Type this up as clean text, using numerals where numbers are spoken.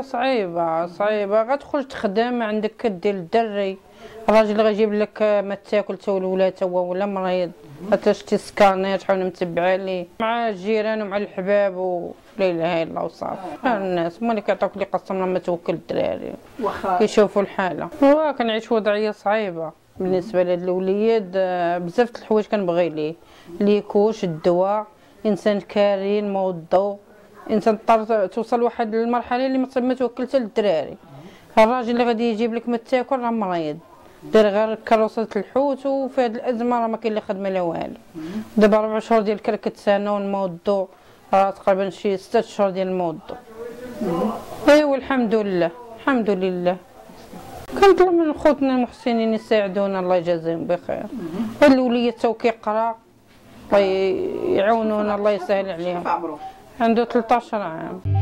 هي صعيبه صعيبه. غتخرج تخدم عندك كدير الدري، الراجل غيجيب لك ما تاكل تا الولاد تا هو ولا مريض، غتشتي سكانات حاول متبعه ليه مع الجيران ومع الحباب ولا اله الا الله. وصافي الناس هما اللي كيعطيوك اللي قسم لما توكل الدراري كيشوفوا الحاله. هو كنعيش وضعيه صعيبه بالنسبه لهاد الوليد، بزاف د الحوايج كنبغي ليه، ليكوش الدواء، انسان كريم موضوع، انسان اضطر توصل واحد المرحله اللي ما توكلت للدراري. الراجل اللي غادي يجيب لك ما تاكل راه مريض، دار غير كروسه الحوت، وفي هاد الازمه راه ما كاين لا خدمه لا والو. دابا 4 شهور ديال كركه سنه، والموضوع راه تقريبا شي 6 شهور ديال الموضوع. ايوا الحمد لله الحمد لله. كنطلب من خوتنا المحسنين يساعدونا الله يجازيهم بخير. هاد الوليد تا هو كيقرا، الله يعاونونا الله يسهل عليهم. عنده 13 عام.